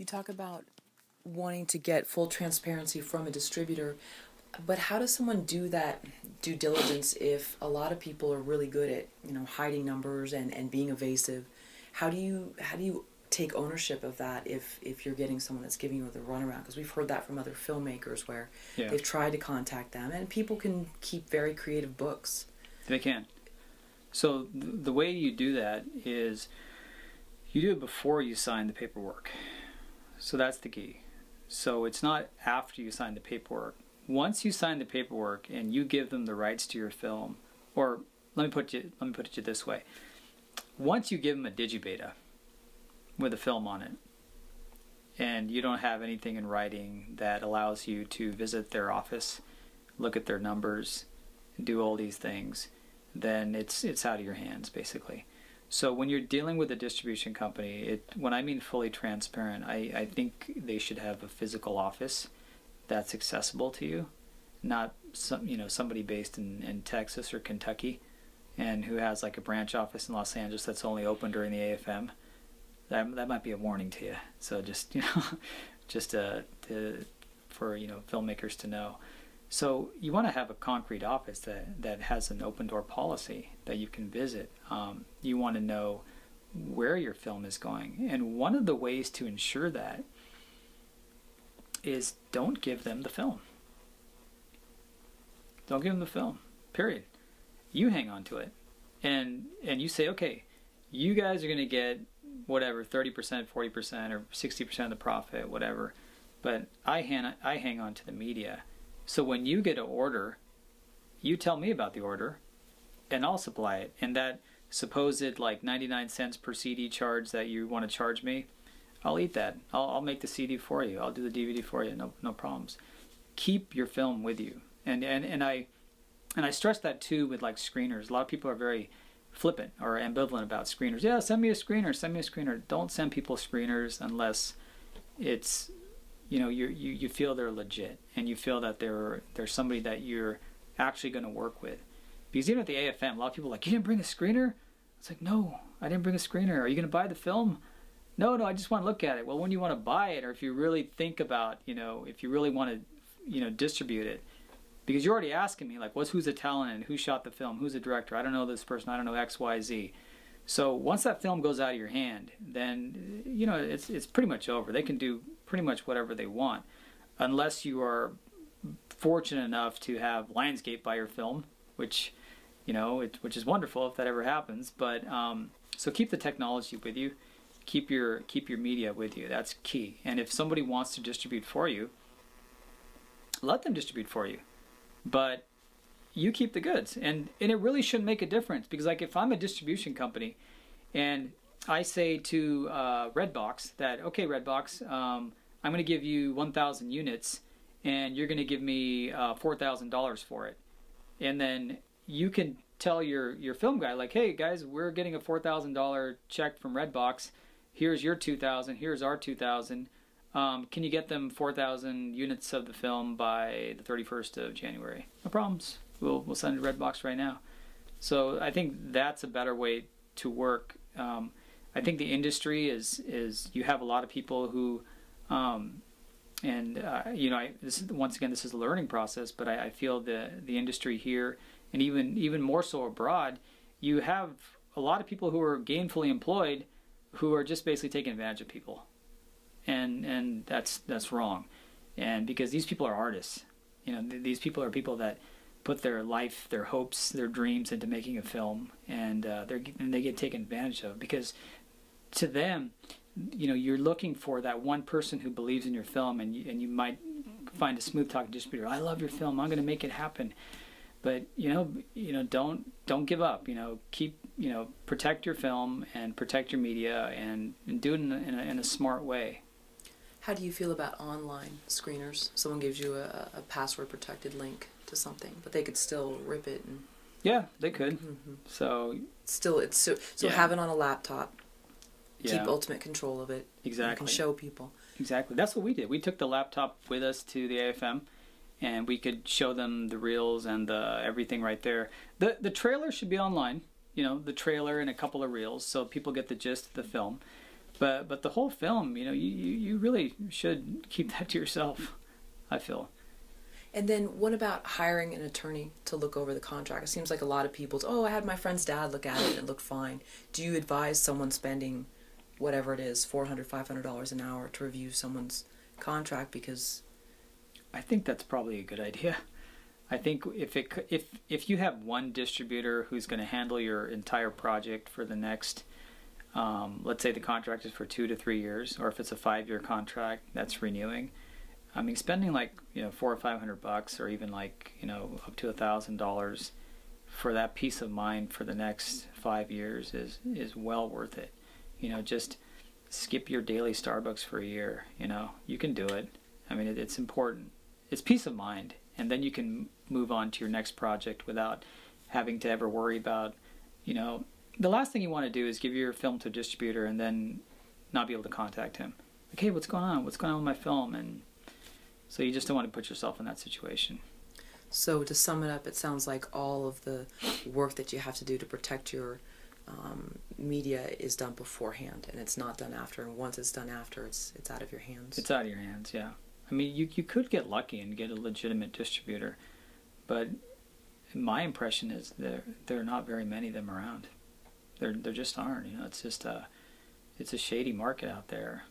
You talk about wanting to get full transparency from a distributor, but how does someone do that due diligence if a lot of people are really good at, you know, hiding numbers and being evasive? How do you take ownership of that if you're getting someone that's giving you the runaround? Because we've heard that from other filmmakers where they've tried to contact them, and people can keep very creative books. They can. So the way you do that is you do it before you sign the paperwork. So that's the key. So it's not after you sign the paperwork. Once you sign the paperwork and you give them the rights to your film, or let me put it this way. Once you give them a digibeta with a film on it, and you don't have anything in writing that allows you to visit their office, look at their numbers, do all these things, then it's out of your hands, basically. So when you're dealing with a distribution company, when I mean fully transparent, I think they should have a physical office that's accessible to you, not somebody based in Texas or Kentucky and who has like a branch office in Los Angeles that's only open during the AFM. That might be a warning to you. So just for filmmakers to know. So you want to have a concrete office that has an open door policy that you can visit. You want to know where your film is going. And one of the ways to ensure that is don't give them the film. Don't give them the film, period. You hang on to it. And you say, okay, you guys are going to get whatever, 30%, 40%, or 60% of the profit, whatever. But I hang on to the media. So when you get an order, you tell me about the order, and I'll supply it. And that supposed 99 cents per CD charge that you want to charge me, I'll eat that. I'll make the CD for you. I'll do the DVD for you. No problems. Keep your film with you. And I stress that too with screeners. A lot of people are very flippant or ambivalent about screeners. Yeah, send me a screener. Send me a screener. Don't send people screeners unless it's, you feel they're legit and you feel that they're somebody that you're actually going to work with. Because even at the AFM, a lot of people are like, you didn't bring a screener? It's like, no, I didn't bring a screener. Are you going to buy the film? No, I just want to look at it. Well, when you want to buy it, or if you really think about, if you really want to, distribute it, because you're already asking me, who's the talent and who shot the film? Who's the director? I don't know this person. I don't know X, Y, Z. So once that film goes out of your hand, then, it's pretty much over. They can do pretty much whatever they want, unless you are fortunate enough to have Lionsgate buy your film, which is wonderful if that ever happens. But so keep the technology with you, keep your media with you. That's key. And if somebody wants to distribute for you, let them distribute for you, but you keep the goods. And it really shouldn't make a difference, because if I'm a distribution company and I say to Redbox that, okay, Redbox, I'm going to give you 1,000 units and you're going to give me $4,000 for it. And then you can tell your film guy, hey, guys, we're getting a $4,000 check from Redbox. Here's your 2,000. Here's our 2,000. Can you get them 4,000 units of the film by the 31st of January? No problems. We'll send it to Redbox right now. So I think that's a better way to work. I think the industry is you have a lot of people who, this is a learning process, but I feel the industry here, and even more so abroad, you have a lot of people who are gainfully employed who are just basically taking advantage of people, and that's wrong, and because these people are artists, these people are people that put their life, their hopes, their dreams into making a film, and they get taken advantage of, because to them, you're looking for that one person who believes in your film, and you might find a smooth talking distributor. I love your film. I'm going to make it happen. But don't give up. Protect your film and protect your media, and do it in a smart way. How do you feel about online screeners? Someone gives you a password protected link to something, but they could still rip it. And... yeah, they could. Mm-hmm. So still, have it on a laptop. Yeah. Keep ultimate control of it. Exactly. You can show people. Exactly. That's what we did. We took the laptop with us to the AFM, and we could show them the reels and the everything right there. The trailer should be online. The trailer and a couple of reels, so people get the gist of the film. But the whole film, you know, you really should keep that to yourself, I feel. And then what about hiring an attorney to look over the contract? It seems like a lot of people's, oh, I had my friend's dad look at it and it looked fine. Do you advise someone spending whatever it is, $400, $500 an hour to review someone's contract? Because I think that's probably a good idea. I think if you have one distributor who's going to handle your entire project for the next, let's say the contract is for 2 to 3 years, or if it's a 5-year contract that's renewing, I mean, spending like, you know, $400 or $500 or even like, you know, up to $1,000 for that peace of mind for the next 5 years is well worth it. You know, just skip your daily Starbucks for a year. You know, you can do it. I mean, it's important. It's peace of mind. And then you can move on to your next project without having to ever worry about, you know, the last thing you want to do is give your film to a distributor and then not be able to contact him. Like, hey, what's going on? What's going on with my film? And so you just don't want to put yourself in that situation. So to sum it up, it sounds like all of the work that you have to do to protect your media is done beforehand, and it's not done after. And once it's done after, it's out of your hands. It's out of your hands, yeah. I mean, you could get lucky and get a legitimate distributor, but my impression is there are not very many of them around. There just aren't. You know, it's a shady market out there.